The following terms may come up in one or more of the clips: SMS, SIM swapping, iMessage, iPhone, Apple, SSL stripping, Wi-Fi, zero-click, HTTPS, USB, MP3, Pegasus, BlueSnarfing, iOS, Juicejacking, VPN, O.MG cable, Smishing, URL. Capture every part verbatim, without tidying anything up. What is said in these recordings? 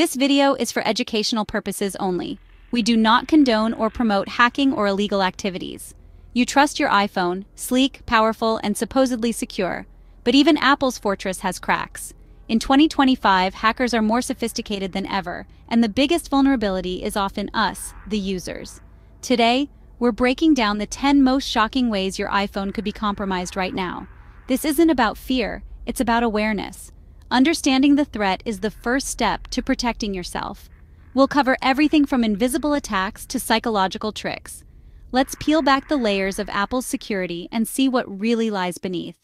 This video is for educational purposes only. We do not condone or promote hacking or illegal activities. You trust your iPhone, sleek, powerful, and supposedly secure, but even Apple's fortress has cracks. In twenty twenty-five, hackers are more sophisticated than ever, and the biggest vulnerability is often us, the users. Today, we're breaking down the ten most shocking ways your iPhone could be compromised right now. This isn't about fear, it's about awareness. Understanding the threat is the first step to protecting yourself. We'll cover everything from invisible attacks to psychological tricks. Let's peel back the layers of Apple's security and see what really lies beneath.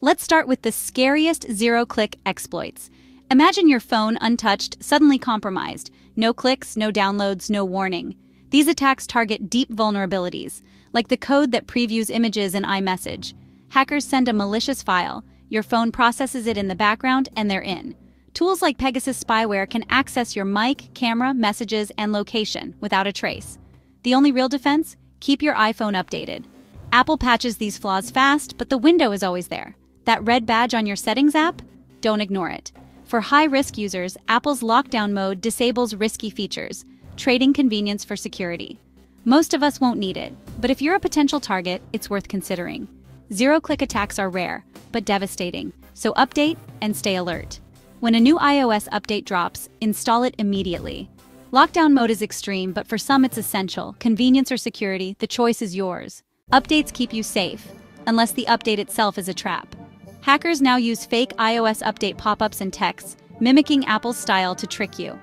Let's start with the scariest zero-click exploits. Imagine your phone untouched, suddenly compromised. No clicks, no downloads, no warning. These attacks target deep vulnerabilities, like the code that previews images in iMessage. Hackers send a malicious file, your phone processes it in the background, and they're in. Tools like Pegasus spyware can access your mic, camera, messages, and location without a trace. The only real defense? Keep your iPhone updated. Apple patches these flaws fast, but the window is always there. That red badge on your Settings app? Don't ignore it. For high-risk users, Apple's lockdown mode disables risky features, trading convenience for security. Most of us won't need it, but if you're a potential target, it's worth considering. Zero-click attacks are rare, but devastating, so update and stay alert. When a new iOS update drops, install it immediately. Lockdown mode is extreme, but for some it's essential. Convenience or security, the choice is yours. Updates keep you safe, unless the update itself is a trap. Hackers now use fake iOS update pop-ups and texts, mimicking Apple's style to trick you.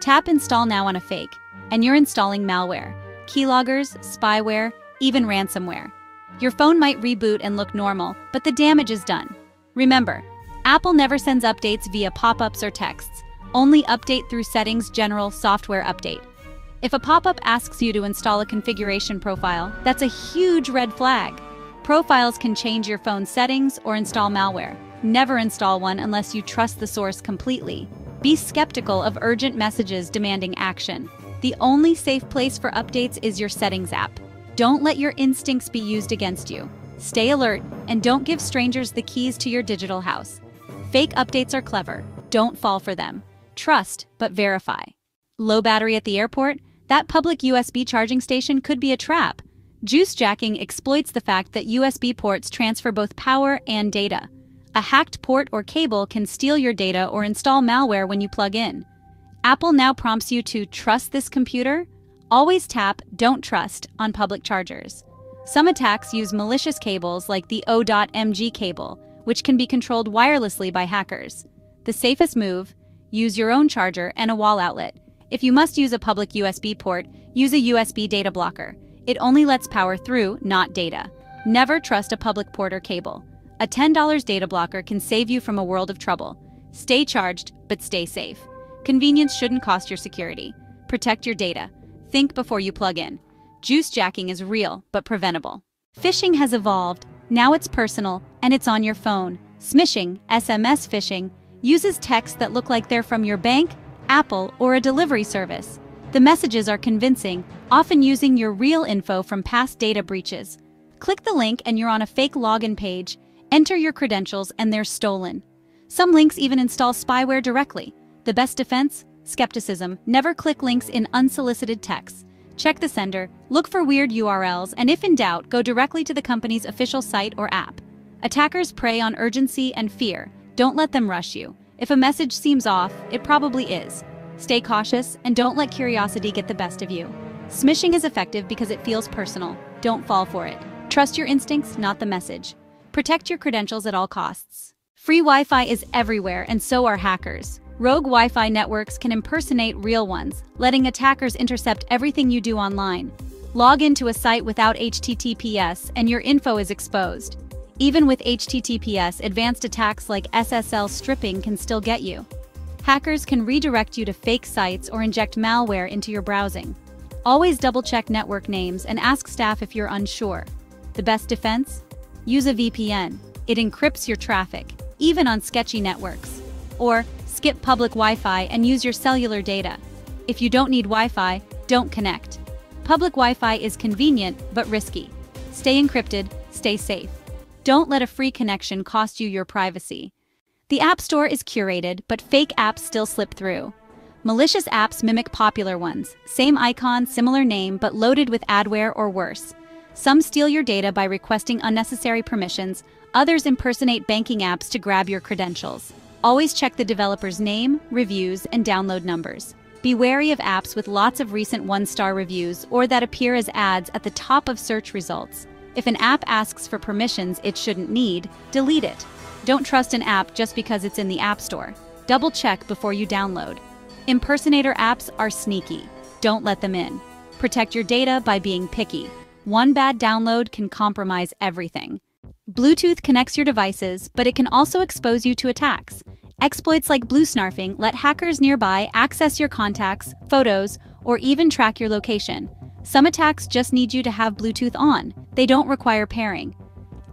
Tap Install Now on a fake, and you're installing malware, keyloggers, spyware, even ransomware. Your phone might reboot and look normal, but the damage is done. Remember, Apple never sends updates via pop-ups or texts. Only update through Settings General Software Update. If a pop-up asks you to install a configuration profile, that's a huge red flag. Profiles can change your phone's settings or install malware. Never install one unless you trust the source completely. Be skeptical of urgent messages demanding action. The only safe place for updates is your Settings app. Don't let your instincts be used against you. Stay alert, and don't give strangers the keys to your digital house. Fake updates are clever. Don't fall for them. Trust, but verify. Low battery at the airport? That public U S B charging station could be a trap. Juicejacking exploits the fact that U S B ports transfer both power and data. A hacked port or cable can steal your data or install malware when you plug in. Apple now prompts you to trust this computer? Always tap Don't Trust on public chargers. Some attacks use malicious cables like the O M G cable, which can be controlled wirelessly by hackers. The safest move? Use your own charger and a wall outlet. If you must use a public U S B port, use a U S B data blocker. It only lets power through, not data. Never trust a public port or cable. A ten dollar data blocker can save you from a world of trouble. Stay charged, but stay safe. Convenience shouldn't cost your security. Protect your data. Think before you plug in. Juicejacking is real, but preventable. Phishing has evolved. Now it's personal, and it's on your phone. Smishing, S M S phishing, uses texts that look like they're from your bank, Apple, or a delivery service. The messages are convincing, often using your real info from past data breaches. Click the link and you're on a fake login page, enter your credentials, and they're stolen. Some links even install spyware directly. The best defense? Skepticism. Never click links in unsolicited texts. Check the sender, look for weird U R Ls, and if in doubt, go directly to the company's official site or app. Attackers prey on urgency and fear. Don't let them rush you. If a message seems off, it probably is. Stay cautious and don't let curiosity get the best of you. Smishing is effective because it feels personal. Don't fall for it. Trust your instincts, not the message. Protect your credentials at all costs. Free Wi-Fi is everywhere, and so are hackers. Rogue Wi-Fi networks can impersonate real ones, letting attackers intercept everything you do online. Log into a site without H T T P S and your info is exposed. Even with H T T P S, advanced attacks like S S L stripping can still get you. Hackers can redirect you to fake sites or inject malware into your browsing. Always double-check network names and ask staff if you're unsure. The best defense? Use a V P N. It encrypts your traffic, even on sketchy networks. Or skip public Wi-Fi and use your cellular data. If you don't need Wi-Fi, don't connect. Public Wi-Fi is convenient but risky. Stay encrypted, stay safe. Don't let a free connection cost you your privacy. The App Store is curated, but fake apps still slip through. Malicious apps mimic popular ones, same icon, similar name, but loaded with adware or worse. Some steal your data by requesting unnecessary permissions, others impersonate banking apps to grab your credentials. Always check the developer's name, reviews, and download numbers. Be wary of apps with lots of recent one-star reviews or that appear as ads at the top of search results. If an app asks for permissions it shouldn't need, delete it. Don't trust an app just because it's in the App Store. Double-check before you download. Impersonator apps are sneaky. Don't let them in. Protect your data by being picky. One bad download can compromise everything. Bluetooth connects your devices, but it can also expose you to attacks. Exploits like BlueSnarfing let hackers nearby access your contacts, photos, or even track your location. Some attacks just need you to have Bluetooth on. They don't require pairing.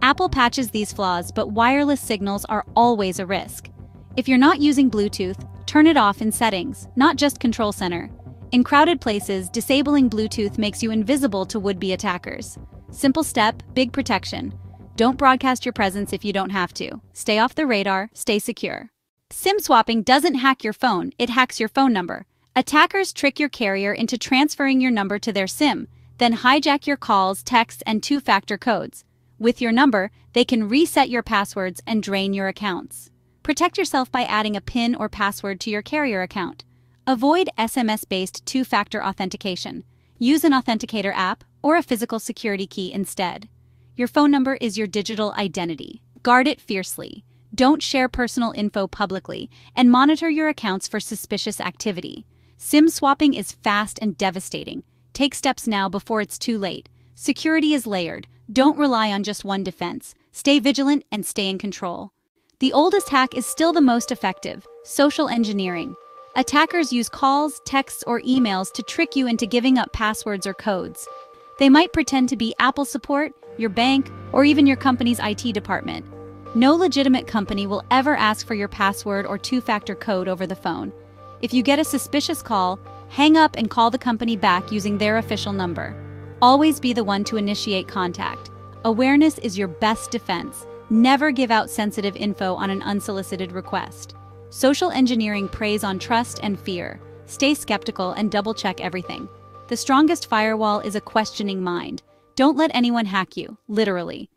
Apple patches these flaws, but wireless signals are always a risk. If you're not using Bluetooth, turn it off in settings, not just Control Center. In crowded places, disabling Bluetooth makes you invisible to would-be attackers. Simple step, big protection. Don't broadcast your presence if you don't have to. Stay off the radar, stay secure. SIM swapping doesn't hack your phone, it hacks your phone number. Attackers trick your carrier into transferring your number to their SIM, then hijack your calls, texts, and two-factor codes. With your number, they can reset your passwords and drain your accounts. Protect yourself by adding a PIN or password to your carrier account. Avoid S M S-based two-factor authentication. Use an authenticator app or a physical security key instead. Your phone number is your digital identity. Guard it fiercely. Don't share personal info publicly, and monitor your accounts for suspicious activity. SIM swapping is fast and devastating. Take steps now before it's too late. Security is layered. Don't rely on just one defense. Stay vigilant and stay in control. The oldest hack is still the most effective, social engineering. Attackers use calls, texts, or emails to trick you into giving up passwords or codes. They might pretend to be Apple support, your bank, or even your company's I T department. No legitimate company will ever ask for your password or two-factor code over the phone. If you get a suspicious call, hang up and call the company back using their official number. Always be the one to initiate contact. Awareness is your best defense. Never give out sensitive info on an unsolicited request. Social engineering preys on trust and fear. Stay skeptical and double-check everything. The strongest firewall is a questioning mind. Don't let anyone hack you, literally.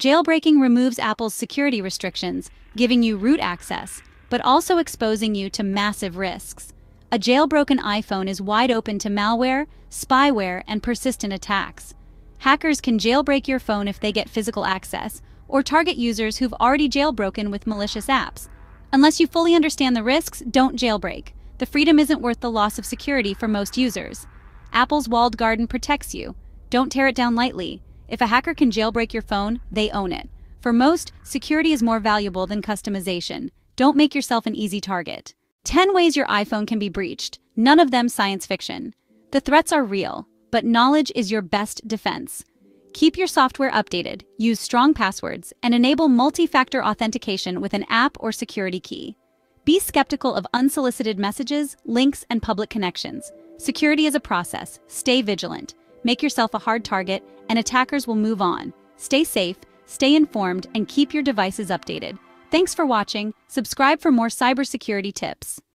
Jailbreaking removes Apple's security restrictions, giving you root access, but also exposing you to massive risks. A jailbroken iPhone is wide open to malware, spyware, and persistent attacks. Hackers can jailbreak your phone if they get physical access, or target users who've already jailbroken with malicious apps. Unless you fully understand the risks, don't jailbreak. The freedom isn't worth the loss of security for most users. Apple's walled garden protects you. Don't tear it down lightly. If a hacker can jailbreak your phone, they own it. For most, security is more valuable than customization. Don't make yourself an easy target. ten ways your iPhone can be breached, none of them science fiction. The threats are real, but knowledge is your best defense. Keep your software updated, use strong passwords, and enable multi-factor authentication with an app or security key. Be skeptical of unsolicited messages, links, and public connections. Security is a process. Stay vigilant. Make yourself a hard target, and attackers will move on. Stay safe, stay informed, and keep your devices updated. Thanks for watching. Subscribe for more cybersecurity tips.